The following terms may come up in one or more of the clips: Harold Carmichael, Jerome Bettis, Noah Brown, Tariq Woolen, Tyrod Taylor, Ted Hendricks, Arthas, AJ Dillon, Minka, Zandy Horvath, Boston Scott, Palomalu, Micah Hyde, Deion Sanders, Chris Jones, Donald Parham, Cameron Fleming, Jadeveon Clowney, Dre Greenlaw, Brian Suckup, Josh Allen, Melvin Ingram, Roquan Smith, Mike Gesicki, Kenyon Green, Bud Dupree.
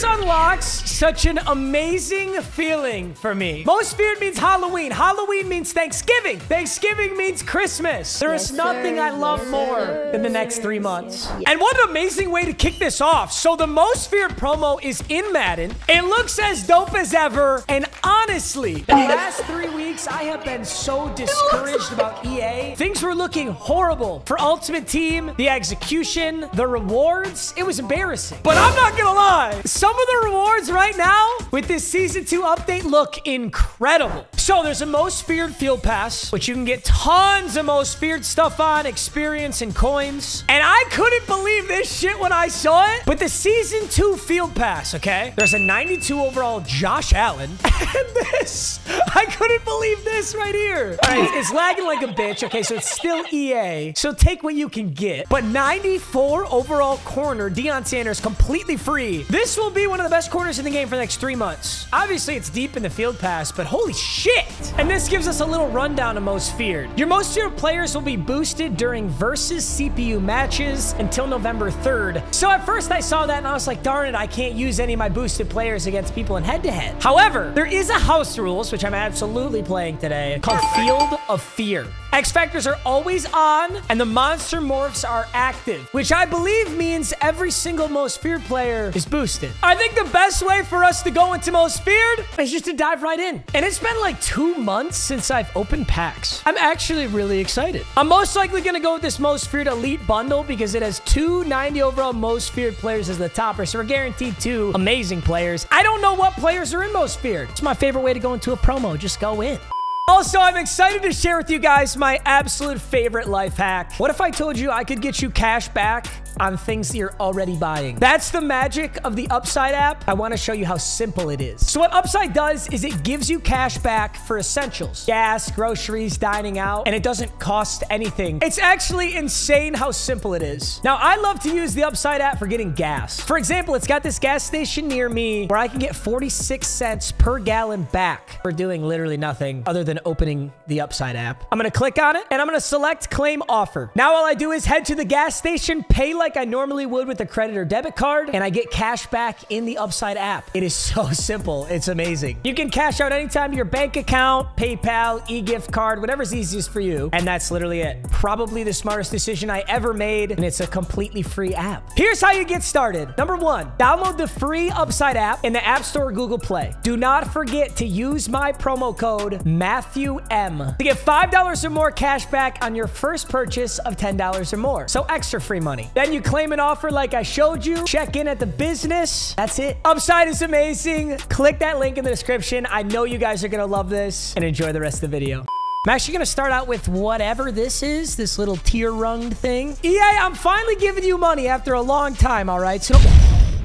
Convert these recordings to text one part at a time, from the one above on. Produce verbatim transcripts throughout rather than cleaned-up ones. This unlocks such an amazing feeling for me. Most feared means Halloween. Halloween means Thanksgiving. Thanksgiving means Christmas. There is yes, nothing sir. I love yes, more sir. than the next three months. Yes. And what an amazing way to kick this off. So the most feared promo is in Madden. It looks as dope as ever. And honestly, the last three weeks, I have been so discouraged about E A. Things were looking horrible for Ultimate Team, the execution, the rewards. It was embarrassing. But I'm not gonna lie, some of the rewards right now with this season two update look incredible. So there's a most feared field pass, which you can get tons of most feared stuff on, experience and coins. And I couldn't believe this shit when I saw it. But the season two field pass, okay? There's a ninety-two overall Josh Allen. And this, I couldn't believe this right here. All right, it's lagging like a bitch. Okay, so it's still E A. So take what you can get. But ninety-four overall corner, Deion Sanders, completely free. This will be one of the best corners in the game for the next three months. Obviously, it's deep in the field pass, but holy shit. And this gives us a little rundown of most feared. Your most feared players will be boosted during versus C P U matches until November third. So at first I saw that and I was like, darn it, I can't use any of my boosted players against people in head-to-head. However, there is a house rules, which I'm absolutely playing today, called Field of Fear. X Factors are always on, and the monster morphs are active, which I believe means every single most feared player is boosted. I think the best way for us to go into most feared is just to dive right in. And it's been like two months since I've opened packs. I'm actually really excited. I'm most likely gonna go with this most feared elite bundle because it has two ninety overall most feared players as the topper, so we're guaranteed two amazing players. I don't know what players are in most feared. It's my favorite way to go into a promo, just go in. Also, I'm excited to share with you guys my absolute favorite life hack. What if I told you I could get you cash back on things that you're already buying? That's the magic of the Upside app. I want to show you how simple it is. So what Upside does is it gives you cash back for essentials, gas, groceries, dining out, and it doesn't cost anything. It's actually insane how simple it is. Now, I love to use the Upside app for getting gas. For example, it's got this gas station near me where I can get forty-six cents per gallon back for doing literally nothing other than opening the Upside app. I'm gonna click on it and I'm gonna select claim offer. Now all I do is head to the gas station, pay like I normally would with a credit or debit card, and I get cash back in the Upside app. It is so simple, it's amazing. You can cash out anytime to your bank account, PayPal, e-gift card, whatever's easiest for you. And that's literally it. Probably the smartest decision I ever made, and it's a completely free app. Here's how you get started. Number one, download the free Upside app in the App Store or Google Play. Do not forget to use my promo code Matthew MatthewM to get five dollars or more cash back on your first purchase of ten dollars or more. So extra free money. Then you claim an offer like I showed you. Check in at the business. That's it. Upside is amazing. Click that link in the description. I know you guys are going to love this and enjoy the rest of the video. I'm actually going to start out with whatever this is, this little tier runged thing. E A, I'm finally giving you money after a long time, all right? So...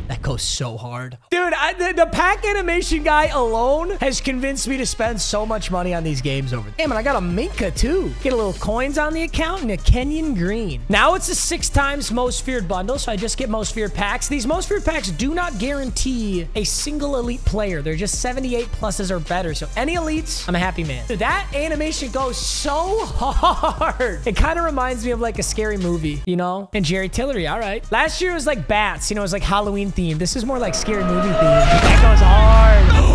That goes so hard. Dude, I, the, the pack animation guy alone has convinced me to spend so much money on these games over there. Damn it, I got a Minka too. Get a little coins on the account and a Kenyon Green. Now it's a six times most feared bundle, so I just get most feared packs. These most feared packs do not guarantee a single elite player. They're just seventy-eight pluses or better. So any elites, I'm a happy man. Dude, that animation goes so hard. It kind of reminds me of like a scary movie, you know? And Jerry Tillery, all right. Last year it was like bats, you know, it was like Halloween theme. This is more like scary movie theme. That goes hard.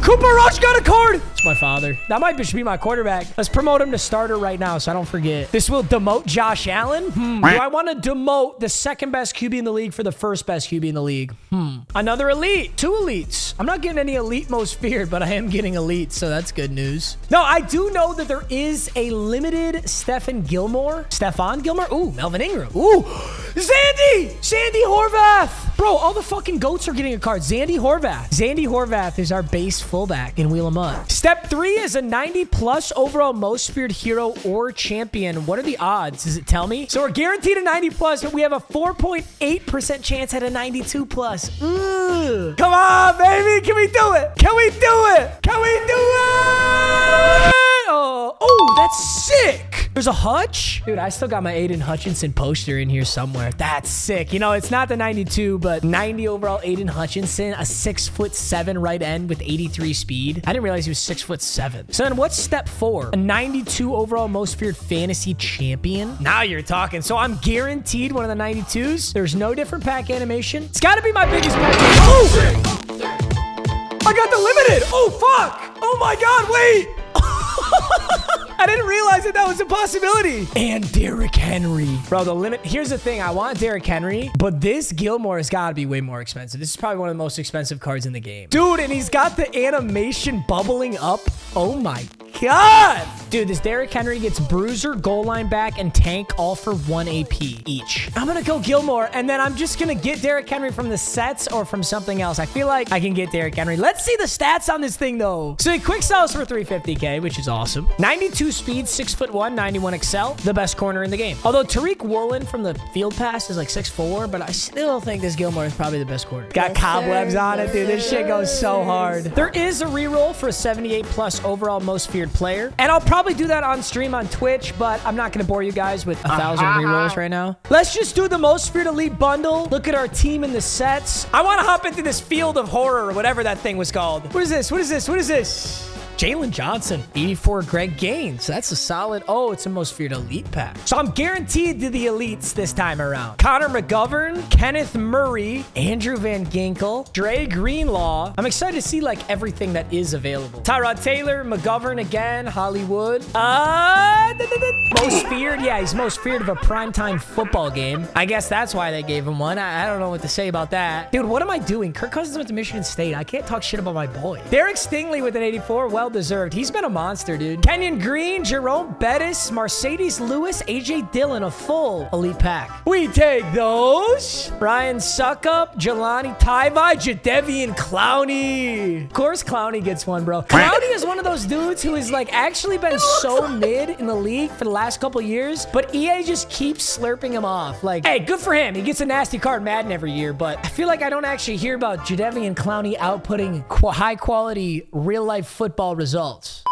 Cooper Rush got a card. It's my father. That might be my quarterback. Let's promote him to starter right now so I don't forget. This will demote Josh Allen. Hmm. Do I want to demote the second best Q B in the league for the first best Q B in the league? Hmm. Another elite. Two elites. I'm not getting any elite most feared, but I am getting elite, so that's good news. No, I do know that there is a limited Stephon Gilmore. Stephon Gilmore? Ooh, Melvin Ingram. Ooh, Zandy! Zandy Horvath! Bro, all the fucking goats are getting a card. Zandy Horvath. Zandy Horvath is our base fullback in Wheel 'Em Up. Step three is a ninety plus overall most feared hero or champion. What are the odds? Does it tell me? So we're guaranteed a ninety plus, but we have a four point eight percent chance at a ninety-two plus. Ooh. Come on, baby. Can we do it? Can we do it? Can we do it? Oh, oh, that's sick. There's a Hutch? Dude, I still got my Aiden Hutchinson poster in here somewhere. That's sick. You know, it's not the ninety-two, but ninety overall Aiden Hutchinson, a six foot seven right end with eighty-three speed. I didn't realize he was six foot seven. So then what's step four? A ninety-two overall most feared fantasy champion. Now you're talking. So I'm guaranteed one of the ninety-twos. There's no different pack animation. It's gotta be my biggest pack. Oh! I got the limited. Oh, fuck. Oh my God, wait. I didn't realize that that was a possibility. And Derrick Henry. Bro, the limit... Here's the thing. I want Derrick Henry, but this Gilmore has got to be way more expensive. This is probably one of the most expensive cards in the game. Dude, and he's got the animation bubbling up. Oh, my God. Dude, this Derrick Henry gets Bruiser, Goal Line Back, and Tank all for one A P each. I'm going to go Gilmore, and then I'm just going to get Derrick Henry from the sets or from something else. I feel like I can get Derrick Henry. Let's see the stats on this thing, though. So he quick sells for three hundred fifty K, which is awesome. ninety-two speed, six foot one, ninety-one excel, the best corner in the game. Although Tariq Woolen from the field pass is like six four, but I still think this Gilmore is probably the best corner. Got cobwebs on it, dude. This shit goes so hard. There is a reroll for a seventy-eight plus overall most feared player, and I'll probably do that on stream on Twitch, but I'm not gonna bore you guys with a thousand rerolls right now. Let's just do the most feared elite bundle. Look at our team in the sets. I want to hop into this field of horror or whatever that thing was called. What is this? What is this? What is this? Jalen Johnson, eighty-four Greg Gaines. That's a solid. Oh, it's the most feared elite pack. So I'm guaranteed to the elites this time around. Connor McGovern, Kenneth Murray, Andrew Van Ginkle, Dre Greenlaw. I'm excited to see like everything that is available. Tyrod Taylor, McGovern again, Hollywood. Uh, da, da, da. Most feared. Yeah, he's most feared of a primetime football game. I guess that's why they gave him one. I, I don't know what to say about that. Dude, what am I doing? Kirk Cousins went to Michigan State. I can't talk shit about my boy. Derek Stingley with an eighty-four. Well deserved. He's been a monster, dude. Kenyon Green, Jerome Bettis, Mercedes Lewis, A J Dillon, a full elite pack. We take those. Brian Suckup, Jelani Tavai, Jadeveon Clowney. Of course, Clowney gets one, bro. Clowney is one of those dudes who has like actually been so mid in the league for the last couple years, but E A just keeps slurping him off. Like, hey, good for him. He gets a nasty card Madden every year, but I feel like I don't actually hear about Jadeveon Clowney outputting qu high quality real life football results.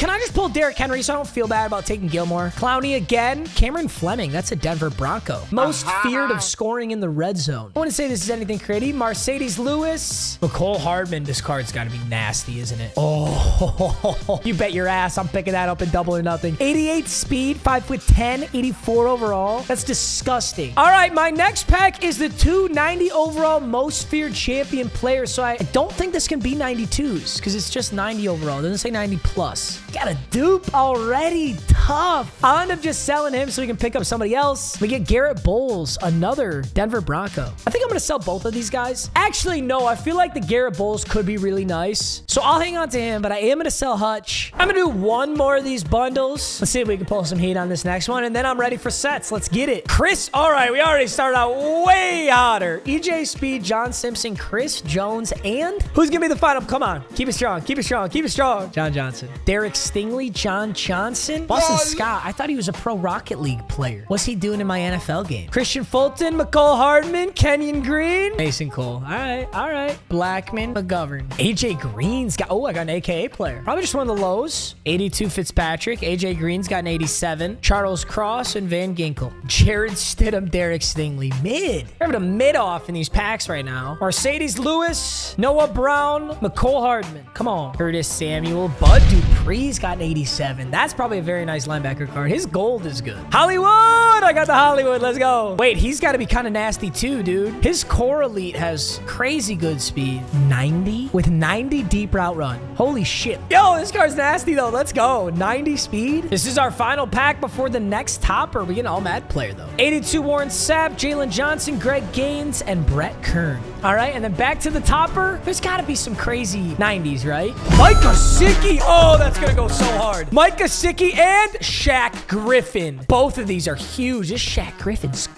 Can I just pull Derrick Henry so I don't feel bad about taking Gilmore? Clowney again. Cameron Fleming. That's a Denver Bronco. Most uh-huh. feared of scoring in the red zone. I wouldn't say this is anything creative. Mercedes Lewis. Mecole Hardman. This card's got to be nasty, isn't it? Oh, you bet your ass I'm picking that up in double or nothing. eighty-eight speed, five foot ten, eighty-four overall. That's disgusting. All right, my next pack is the two ninety overall most feared champion player. So I don't think this can be ninety-twos because it's just ninety overall. It doesn't say ninety plus. Got a dupe already. Tough. I'll end up just selling him so we can pick up somebody else. We get Garrett Bowles, another Denver Bronco. I think I'm going to sell both of these guys. Actually, no. I feel like the Garrett Bowles could be really nice. So I'll hang on to him, but I am going to sell Hutch. I'm going to do one more of these bundles. Let's see if we can pull some heat on this next one, and then I'm ready for sets. Let's get it. Chris. All right. We already started out way hotter. E J Speed, John Simpson, Chris Jones, and who's going to be the final? Come on. Keep it strong. Keep it strong. Keep it strong. John Johnson. Derek Stingley, John Johnson, Boston Scott. I thought he was a pro Rocket League player. What's he doing in my N F L game? Christian Fulton, Mecole Hardman, Kenyon Green, Mason Cole. All right, all right. Blackman, McGovern, A J Green's got. Oh, I got an A K A player. Probably just one of the lows. eighty-two Fitzpatrick. A J Green's got an eighty-seven. Charles Cross and Van Ginkle. Jared Stidham, Derek Stingley, mid. We're having a mid off in these packs right now. Mercedes Lewis, Noah Brown, Mecole Hardman. Come on, Curtis Samuel, Bud Dupree. He's got an eighty-seven. That's probably a very nice linebacker card. His gold is good. Hollywood! I got the Hollywood. Let's go. Wait, he's got to be kind of nasty too, dude. His core elite has crazy good speed. ninety? With ninety deep route run. Holy shit. Yo, this card's nasty though. Let's go. ninety speed. This is our final pack before the next topper. We get an all-mad player though. eighty-two Warren Sapp, Jalen Johnson, Greg Gaines, and Brett Kern. All right, and then back to the topper. There's got to be some crazy nineties, right? Mike Gesicki. Oh, that's going to go so hard. Mike Gesicki and Shaq Griffin. Both of these are huge. This Shaq Griffin's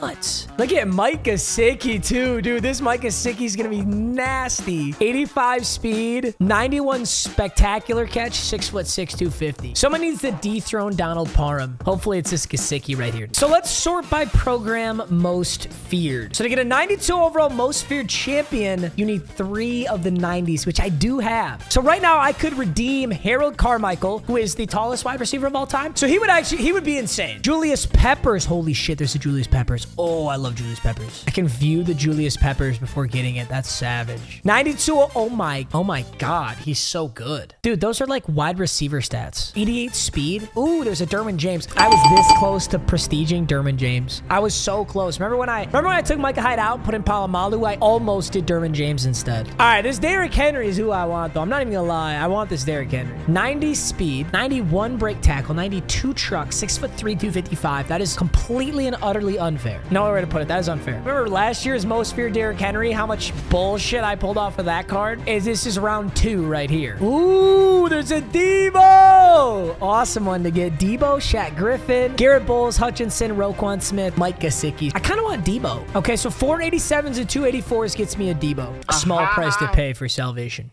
nuts. Look at Mike Gesicki too, dude. This Mike Gesicki's gonna be nasty. eighty-five speed, ninety-one spectacular catch, six foot six, two fifty. Someone needs to dethrone Donald Parham. Hopefully it's this Gesicki right here. So let's sort by program most feared. So to get a ninety-two overall most feared champion, you need three of the nineties, which I do have. So right now I could redeem Harold Carmichael, who is the tallest wide receiver of all time. So he would actually, he would be insane. Julius Peppers, holy shit, there's a Julius Peppers. Oh, I love Julius Peppers. I can view the Julius Peppers before getting it. That's savage. ninety-two, oh my, oh my God, he's so good. Dude, those are like wide receiver stats. eighty-eight speed. Ooh, there's a Derwin James. I was this close to prestiging Derwin James. I was so close. Remember when I, remember when I took Micah Hyde out and put in Palomalu? I almost did Derwin James instead. All right, this Derrick Henry is who I want though. I'm not even gonna lie. I want this Derrick Henry. ninety speed, ninety-one break tackle, ninety-two truck, six foot three, two fifty-five. That is completely and utterly unfair. No other way to put it. That is unfair. Remember last year's most feared Derrick Henry? How much bullshit I pulled off of that card? Is this is round two right here. Ooh, there's a Debo. Awesome one to get. Debo, Shaq Griffin, Garrett Bowles, Hutchinson, Roquan Smith, Mike Gesicki. I kind of want Debo. Okay, so four eighty-sevens and two eighty-fours gets me a Debo. A small uh-huh. price to pay for salvation.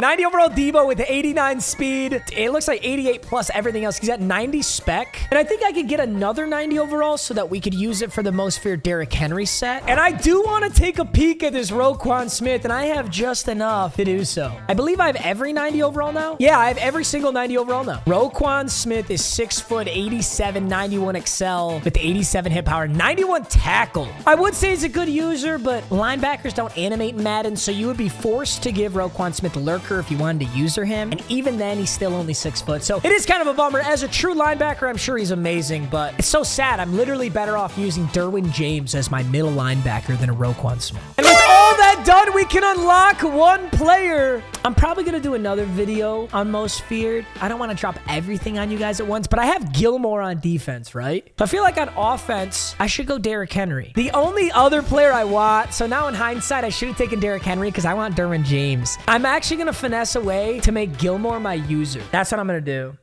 ninety overall Debo with eighty-nine speed. It looks like eighty-eight plus everything else. He's at ninety spec. And I think I could get another ninety overall so that we could use it for the most feared Derrick Henry set. And I do want to take a peek at this Roquan Smith, and I have just enough to do so. I believe I have every ninety overall now. Yeah, I have every single ninety overall now. Roquan Smith is six foot, eighty-seven, ninety-one excel with eighty-seven hit power, ninety-one tackle. I would say he's a good user, but linebackers don't animate Madden, so you would be forced to give Roquan Smith lurker if you wanted to user him, and even then he's still only six foot, so it is kind of a bummer. As a true linebacker, I'm sure he's amazing, but it's so sad. I'm literally better off using Derwin James as my middle linebacker than a Roquan Smith. And with all that done, we can unlock one player. I'm probably gonna do another video on most feared. I don't want to drop everything on you guys at once, but I have Gilmore on defense, right? So I feel like on offense I should go Derrick Henry, the only other player I want. So now in hindsight, I should have taken Derrick Henry because I want Derwin James. I'm actually gonna finesse a way to make Gilmore my user. That's what I'm gonna do.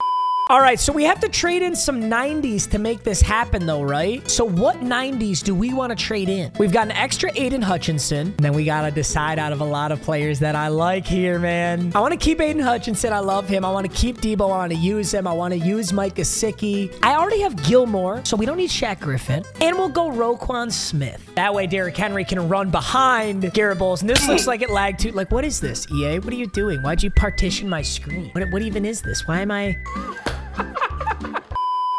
All right, so we have to trade in some nineties to make this happen though, right? So what nineties do we want to trade in? We've got an extra Aiden Hutchinson, and then we got to decide out of a lot of players that I like here, man. I want to keep Aiden Hutchinson. I love him. I want to keep Debo. I want to use him. I want to use Mike Gesicki. I already have Gilmore, so we don't need Shaq Griffin. And we'll go Roquan Smith. That way Derrick Henry can run behind Garrett Bowles. And this looks like it lagged too. Like, what is this, E A? What are you doing? Why'd you partition my screen? What, what even is this? Why am I...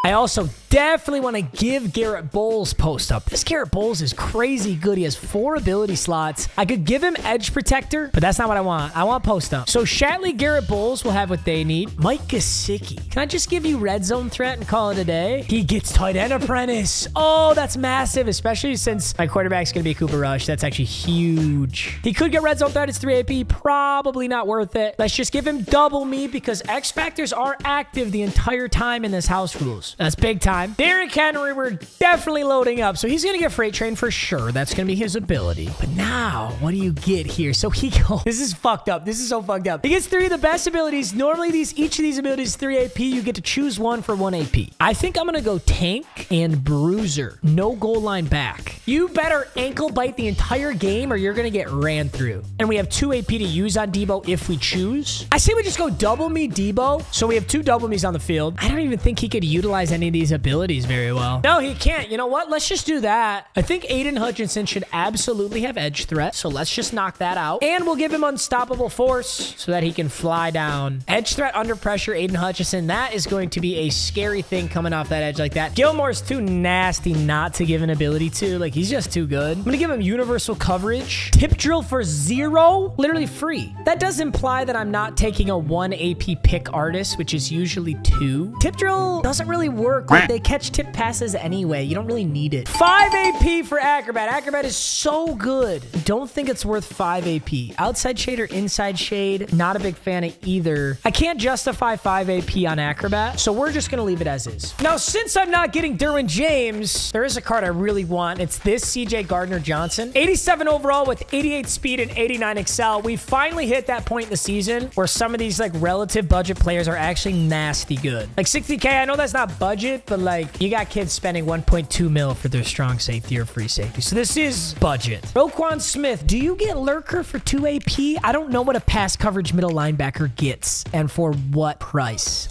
I also definitely want to give Garrett Bowles post up. This Garrett Bowles is crazy good. He has four ability slots. I could give him edge protector, but that's not what I want. I want post up. So Shatley, Garrett Bowles will have what they need. Mike Gesicki. Can I just give you red zone threat and call it a day? He gets tight end apprentice. Oh, that's massive, especially since my quarterback's going to be Cooper Rush. That's actually huge. He could get red zone threat. It's three A P. Probably not worth it. Let's just give him double me because X factors are active the entire time in this house rules. That's big time. Derrick Henry, we're definitely loading up. So he's going to get Freight Train for sure. That's going to be his ability. But now, what do you get here? So he goes... This is fucked up. This is so fucked up. He gets three of the best abilities. Normally, these each of these abilities three A P. You get to choose one for one A P. I think I'm going to go Tank and Bruiser. No goal line back. You better ankle bite the entire game or you're going to get ran through. And we have two A P to use on Debo if we choose. I say we just go double me Debo. So we have two double me's on the field. I don't even think he could utilize any of these abilities very well. No, he can't. You know what? Let's just do that. I think Aiden Hutchinson should absolutely have edge threat, so let's just knock that out. And we'll give him unstoppable force so that he can fly down. Edge threat under pressure, Aiden Hutchinson. That is going to be a scary thing coming off that edge like that. Gilmore's too nasty not to give an ability to. Like, he's just too good. I'm gonna give him universal coverage. Tip drill for zero, literally free. That does imply that I'm not taking a one A P pick artist, which is usually two. Tip drill doesn't really work. Like, they catch tip passes anyway. You don't really need it. five A P for Acrobat. Acrobat is so good. Don't think it's worth five A P. Outside shade or inside shade, not a big fan of either. I can't justify five A P on Acrobat, so we're just gonna leave it as is. Now, since I'm not getting Derwin James, there is a card I really want. It's this C J Gardner Johnson. eighty-seven overall with eighty-eight speed and eighty-nine excel. We finally hit that point in the season where some of these like relative budget players are actually nasty good. Like sixty K, I know that's not budget, but like, you got kids spending one point two mil for their strong safety or free safety. So this is budget. Roquan Smith, do you get Lurker for two A P? I don't know what a pass coverage middle linebacker gets and for what price.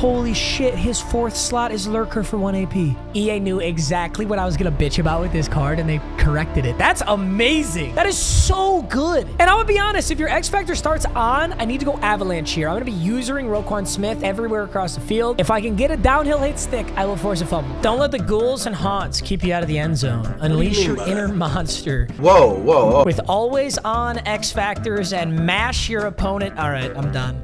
Holy shit, his fourth slot is Lurker for one A P. E A knew exactly what I was gonna bitch about with this card, and they corrected it. That's amazing. That is so good. And I'm gonna be honest, if your X Factor starts on, I need to go Avalanche here. I'm gonna be usering Roquan Smith everywhere across the field. If I can get a downhill hit stick, I will force a fumble. Don't let the ghouls and haunts keep you out of the end zone. Unleash your inner monster. Whoa, whoa, whoa. With always on X Factors and mash your opponent. All right, I'm done.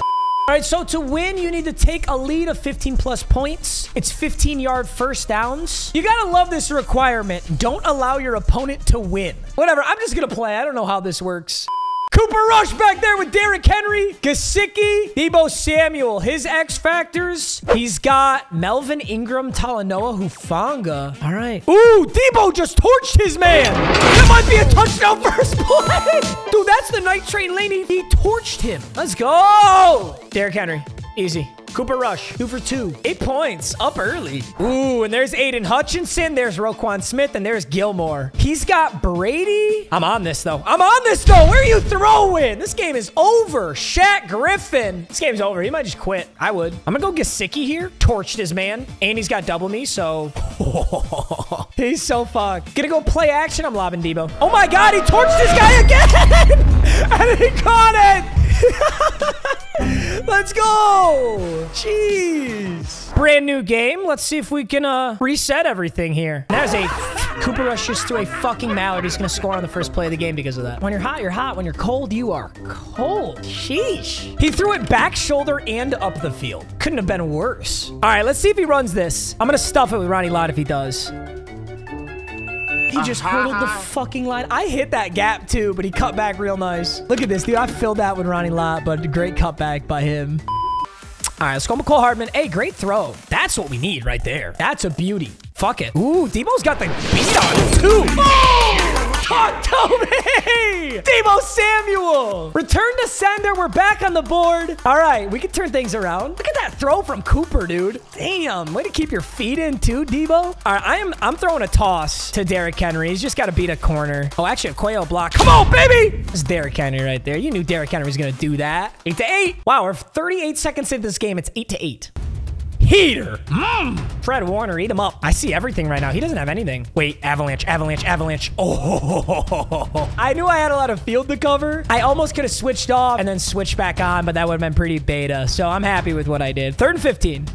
All right, so to win, you need to take a lead of fifteen plus points. It's fifteen yard first downs. You gotta love this requirement. Don't allow your opponent to win. Whatever, I'm just gonna play. I don't know how this works. Cooper Rush back there with Derrick Henry, Gesicki, Debo Samuel. His X Factors, he's got Melvin Ingram, Talanoa, Hufanga. All right. Ooh, Debo just torched his man. That might be a touchdown first play. Dude, that's the night train lane. He torched him. Let's go. Derrick Henry, easy. Cooper Rush, two for two. Eight points, up early. Ooh, and there's Aiden Hutchinson, there's Roquan Smith, and there's Gilmore. He's got Brady. I'm on this, though. I'm on this, though. Where are you throwing? This game is over. Shaq Griffin. This game's over. He might just quit. I would. I'm gonna go Gesicki here. Torched his man. And he's got double me, so... He's so fucked. Gonna go play action. I'm lobbing Debo. Oh, my God. He torched this guy again! And he caught it! Let's go! Jeez. Brand new game. Let's see if we can uh, reset everything here. That was a Cooper Rush just threw a fucking mallard. He's going to score on the first play of the game because of that. When you're hot, you're hot. When you're cold, you are cold. Sheesh. He threw it back shoulder and up the field. Couldn't have been worse. All right, let's see if he runs this. I'm going to stuff it with Ronnie Lott if he does. He just hurdled the fucking line. I hit that gap too, but he cut back real nice. Look at this, dude. I filled that with Ronnie Lott, but great cutback by him. All right, let's go Mecole Hardman. Hey, great throw. That's what we need right there. That's a beauty. Fuck it. Ooh, Debo's got the beat on him too. Oh, talk to me. Debo Samuel. Return to sender. We're back on the board. All right, we can turn things around. Look at that throw from Cooper, dude. Damn, way to keep your feet in too, Debo. All right, I am, I'm throwing a toss to Derrick Henry. He's just got to beat a corner. Oh, actually, a Quayle block. Come on, baby. It's Derrick Henry right there. You knew Derrick Henry was going to do that. Eight to eight. Wow, we're thirty-eight seconds into this game. It's eight to eight. Heater. Mm. Fred Warner, eat him up. I see everything right now. He doesn't have anything. Wait, avalanche, avalanche, avalanche. Oh, I knew I had a lot of field to cover. I almost could have switched off and then switched back on, but that would have been pretty beta. So I'm happy with what I did. Third and fifteen.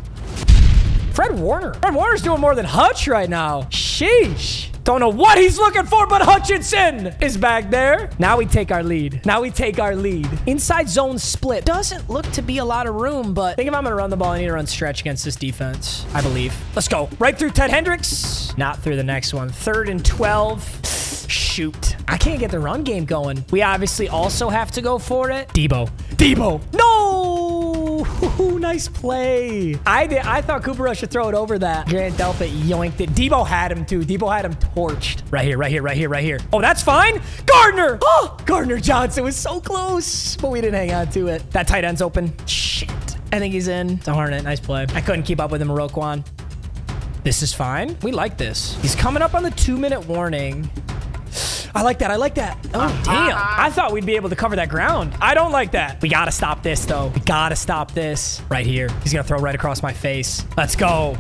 Fred Warner. Fred Warner's doing more than Hutch right now. Sheesh. Don't know what he's looking for, but Hutchinson is back there. Now we take our lead. Now we take our lead. Inside zone split. Doesn't look to be a lot of room, but I think if I'm going to run the ball, I need to run stretch against this defense, I believe. Let's go. Right through Ted Hendricks. Not through the next one. Third and twelve. Shoot. I can't get the run game going. We obviously also have to go for it. Debo. Debo. No! Ooh, nice play. I did. I thought Cooper Rush should throw it over that. Grant Delpit yoinked it. Debo had him too. Debo had him torched. Right here, right here, right here, right here. Oh, that's fine. Gardner. Oh, Gardner Johnson was so close, but we didn't hang on to it. That tight end's open. Shit. I think he's in. It's a Hornet. Nice play. I couldn't keep up with him, Roquan. This is fine. We like this. He's coming up on the two-minute warning. I like that. I like that. Oh, damn. I thought we'd be able to cover that ground. I don't like that. We got to stop this, though. We got to stop this right here. He's going to throw right across my face. Let's go.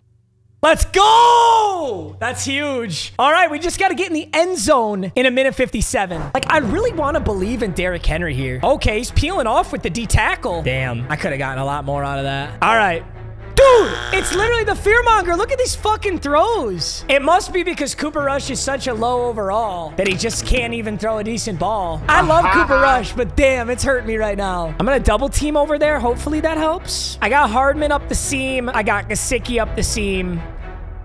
Let's go. That's huge. All right. We just got to get in the end zone in a minute fifty-seven. Like, I really want to believe in Derrick Henry here. Okay. He's peeling off with the D tackle. Damn. I could have gotten a lot more out of that. All right. Dude, it's literally the fearmonger. Look at these fucking throws. It must be because Cooper Rush is such a low overall that he just can't even throw a decent ball. I love Cooper Rush, but damn, it's hurting me right now. I'm going to double team over there. Hopefully that helps. I got Hardman up the seam. I got Gesicki up the seam.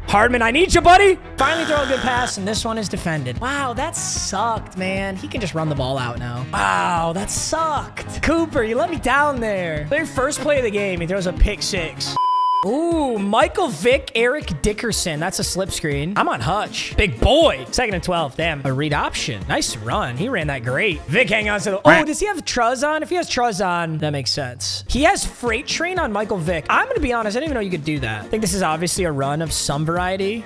Hardman, I need you, buddy. Finally throw a good pass, and this one is defended. Wow, that sucked, man. He can just run the ball out now. Wow, that sucked. Cooper, you let me down there. Their first play of the game, he throws a pick six. Ooh, Michael Vick, Eric Dickerson. That's a slip screen. I'm on Hutch. Big boy. Second and twelve. Damn. A read option. Nice run. He ran that great. Vick, hang on to the... Oh, does he have Truz on? If he has Truz on, that makes sense. He has Freight Train on Michael Vick. I'm going to be honest. I didn't even know you could do that. I think this is obviously a run of some variety.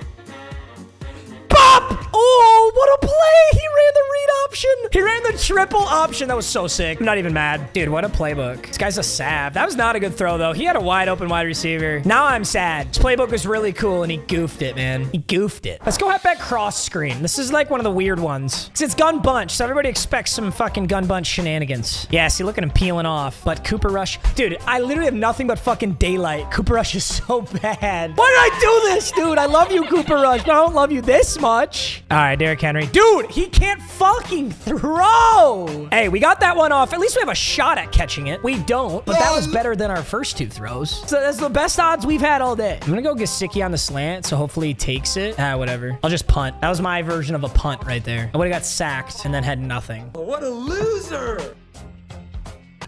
Pop! Oh, what a play! He ran the read option. He ran the triple option. That was so sick. I'm not even mad. Dude, what a playbook. This guy's a sav. That was not a good throw, though. He had a wide open wide receiver. Now I'm sad. This playbook was really cool, and he goofed it, man. He goofed it. Let's go half back cross screen. This is like one of the weird ones. It's gun bunch, so everybody expects some fucking gun bunch shenanigans. Yeah, see, look at him peeling off. But Cooper Rush... Dude, I literally have nothing but fucking daylight. Cooper Rush is so bad. Why did I do this, dude? I love you, Cooper Rush, but I don't love you this much. All right, Derrick Henry. Dude, he can't fucking throw. Hey, we got that one off. At least we have a shot at catching it. We don't, but that was better than our first two throws. So that's the best odds we've had all day. I'm going to go Gesicki on the slant, so hopefully he takes it. Ah, whatever. I'll just punt. That was my version of a punt right there. I would have got sacked and then had nothing. Oh, what a loser.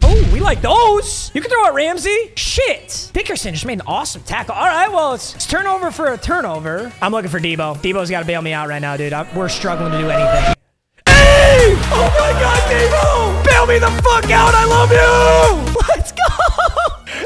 Oh, we like those. You can throw at Ramsey. Shit. Dickerson just made an awesome tackle. All right, well, it's, it's turnover for a turnover. I'm looking for Debo. Debo's got to bail me out right now, dude. I'm, we're struggling to do anything. Hey! Oh, my God, Debo. Bail me the fuck out. I love you. Let's go.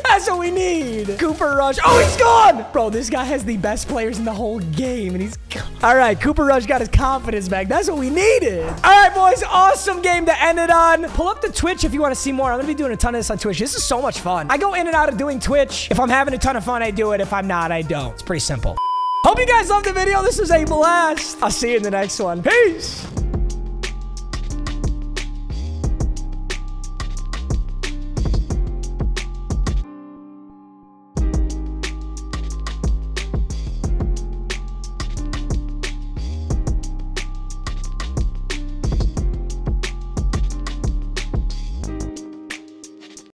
That's what we need. Cooper Rush. Oh, he's gone. Bro, this guy has the best players in the whole game, and he's gone. All right, Cooper Rush got his confidence back. That's what we needed. All right, boys. Awesome game to end it on. Pull up the Twitch if you want to see more. I'm going to be doing a ton of this on Twitch. This is so much fun. I go in and out of doing Twitch. If I'm having a ton of fun, I do it. If I'm not, I don't. It's pretty simple. Hope you guys loved the video. This was a blast. I'll see you in the next one. Peace.